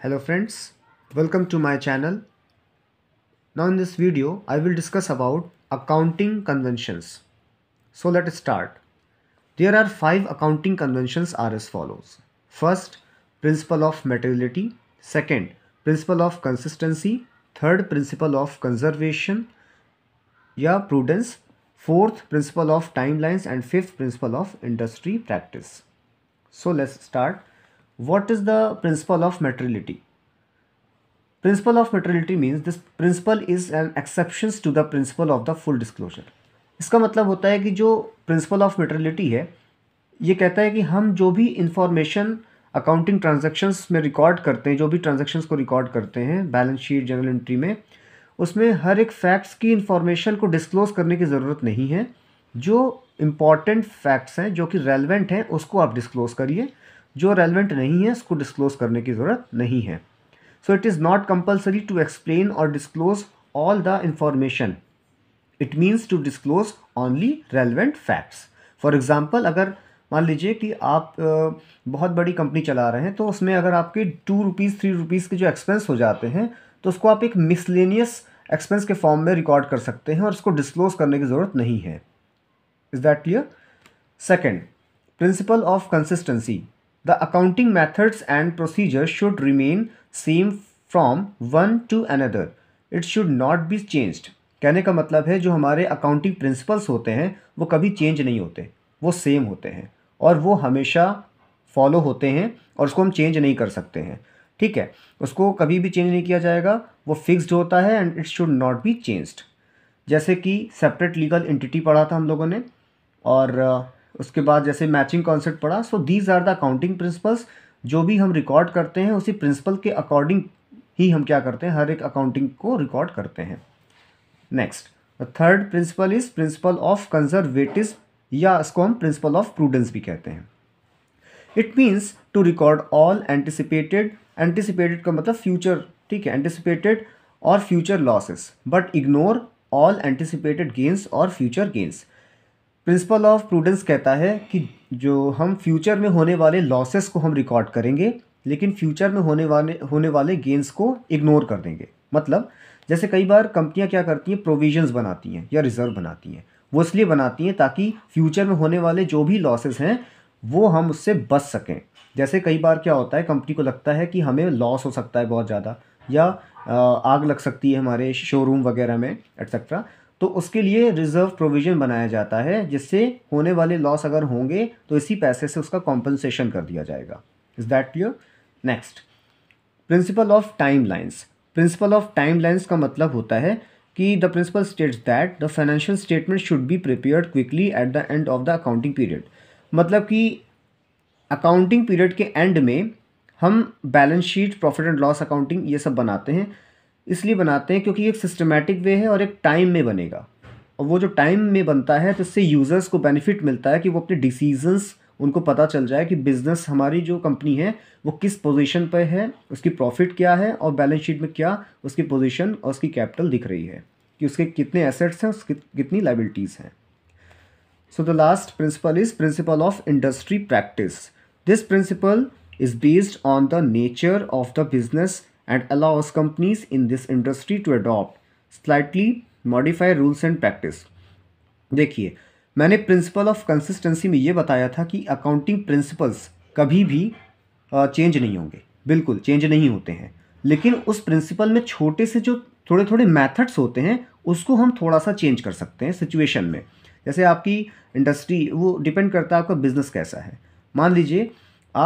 Hello friends, welcome to my channel. Now in this video I will discuss about accounting conventions. So let us start. There are 5 accounting conventions are as follows. First, principle of materiality. Second, principle of consistency. Third, principle of conservation या prudence. Fourth, principle of timelines and fifth, principle of industry practice. So let's start. What is the principle of materiality? Principle of materiality means this principle is an exception to the principle of the full disclosure. इसका मतलब होता है कि जो principle of materiality है ये कहता है कि हम जो भी information accounting transactions में record करते हैं, जो भी transactions को record करते हैं balance sheet journal entry में, उसमें हर एक facts की information को disclose करने की ज़रूरत नहीं है. जो important facts हैं जो कि relevant हैं उसको आप disclose करिए, जो relevant नहीं है उसको disclose करने की ज़रूरत नहीं है. So it is not compulsory to explain or disclose all the information. It means to disclose only relevant facts. For example, अगर मान लीजिए कि आप बहुत बड़ी कंपनी चला रहे हैं तो उसमें अगर आपके ₹2, ₹3 के जो एक्सपेंस हो जाते हैं तो उसको आप एक मिसलेनियस एक्सपेंस के फॉर्म में रिकॉर्ड कर सकते हैं और उसको डिस्क्लोज करने की ज़रूरत नहीं है. Is that clear? Second, principle of consistency. The accounting methods and procedures should remain same from one to another. It should not be changed. कहने का मतलब है जो हमारे अकाउंटिंग प्रिंसिपल्स होते हैं वो कभी चेंज नहीं होते, वो सेम होते हैं और वो हमेशा फॉलो होते हैं और उसको हम चेंज नहीं कर सकते हैं. ठीक है, उसको कभी भी चेंज नहीं किया जाएगा, वो फिक्स्ड होता है and it should not be changed. जैसे कि सेपरेट लीगल एंटिटी पढ़ा था हम लोगों ने और उसके बाद जैसे मैचिंग कॉन्सेप्ट पढ़ा. So these are the accounting principles. जो भी हम रिकॉर्ड करते हैं उसी प्रिंसिपल के अकॉर्डिंग ही हम क्या करते हैं, हर एक अकाउंटिंग को रिकॉर्ड करते हैं. Next, third principle is principle of conservative या इसको हम प्रिंसिपल ऑफ प्रूडेंस भी कहते हैं. It means to record all anticipated का मतलब फ्यूचर, ठीक है, एंटिसिपेटेड और future losses but ignore all anticipated gains और future gains. Principle of prudence कहता है कि जो हम फ्यूचर में होने वाले लॉसेस को हम रिकॉर्ड करेंगे लेकिन फ्यूचर में होने वाले गेंस को इग्नोर कर देंगे. मतलब जैसे कई बार कंपनियां क्या करती हैं, प्रोविजंस बनाती हैं या रिजर्व बनाती हैं. वो इसलिए बनाती हैं ताकि फ्यूचर में होने वाले जो भी लॉसेस हैं वो हम उससे बच सकें. जैसे कई बार क्या होता है, कंपनी को लगता है कि हमें लॉस हो सकता है बहुत ज़्यादा या आग लग सकती है हमारे शोरूम वगैरह में एटसेट्रा, तो उसके लिए रिज़र्व प्रोविज़न बनाया जाता है जिससे होने वाले लॉस अगर होंगे तो इसी पैसे से उसका कॉम्पनसेशन कर दिया जाएगा. Is that clear? Next, principle of timelines. Principle of timelines का मतलब होता है कि the principle states that the financial statement should be prepared quickly at the end of the accounting period. मतलब कि अकाउंटिंग पीरियड के एंड में हम balance sheet, profit and loss accounting ये सब बनाते हैं. इसलिए बनाते हैं क्योंकि एक सिस्टमेटिक वे है और एक टाइम में बनेगा और वो जो टाइम में बनता है तो इससे यूज़र्स को बेनिफिट मिलता है कि वो अपने डिसीजंस, उनको पता चल जाए कि बिज़नेस हमारी जो कंपनी है वो किस पोजीशन पर है, उसकी प्रॉफिट क्या है और बैलेंस शीट में क्या उसकी पोजीशन और उसकी कैपिटल दिख रही है कि उसके कितने एसेट्स हैं, उसकी कितनी लायबिलिटीज़ हैं. So the last principle is principle of industry practice. This principle is based on the nature of the business and allows companies in this industry to adopt slightly modified rules and practice. देखिए, मैंने principal of consistency में ये बताया था कि accounting principles कभी भी change नहीं होंगे, बिल्कुल चेंज नहीं होते हैं. लेकिन उस प्रिंसिपल में छोटे से जो थोड़े थोड़े मैथड्स होते हैं उसको हम थोड़ा सा चेंज कर सकते हैं सिचुएशन में. जैसे आपकी इंडस्ट्री, वो डिपेंड करता है आपका बिजनेस कैसा है. मान लीजिए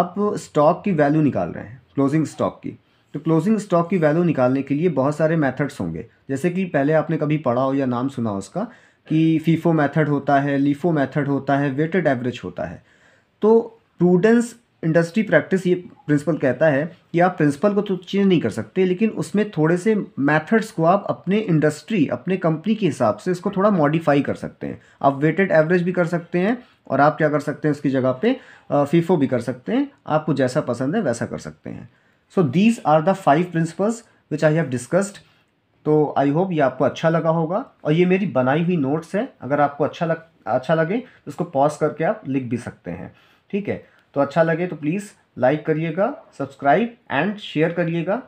आप स्टॉक की वैल्यू निकाल रहे हैं, क्लोजिंग स्टॉक की, तो क्लोजिंग स्टॉक की वैल्यू निकालने के लिए बहुत सारे मेथड्स होंगे. जैसे कि पहले आपने कभी पढ़ा हो या नाम सुना हो उसका कि फीफो मेथड होता है, लीफो मेथड होता है, वेटेड एवरेज होता है. तो प्रूडेंस इंडस्ट्री प्रैक्टिस ये प्रिंसिपल कहता है कि आप प्रिंसिपल को तो चेंज नहीं कर सकते लेकिन उसमें थोड़े से मैथड्स को आप अपने इंडस्ट्री, अपने कंपनी के हिसाब से इसको थोड़ा मॉडिफाई कर सकते हैं. आप वेटेड एवरेज भी कर सकते हैं और आप क्या कर सकते हैं, उसकी जगह पे फीफो भी कर सकते हैं. आपको जैसा पसंद है वैसा कर सकते हैं. So these are the 5 principles which I have discussed. तो I hope ये आपको अच्छा लगा होगा और ये मेरी बनाई हुई notes है. अगर आपको अच्छा लगे तो उसको pause करके आप लिख भी सकते हैं. ठीक है, तो अच्छा लगे तो please लाइक करिएगा, सब्सक्राइब एंड शेयर करिएगा।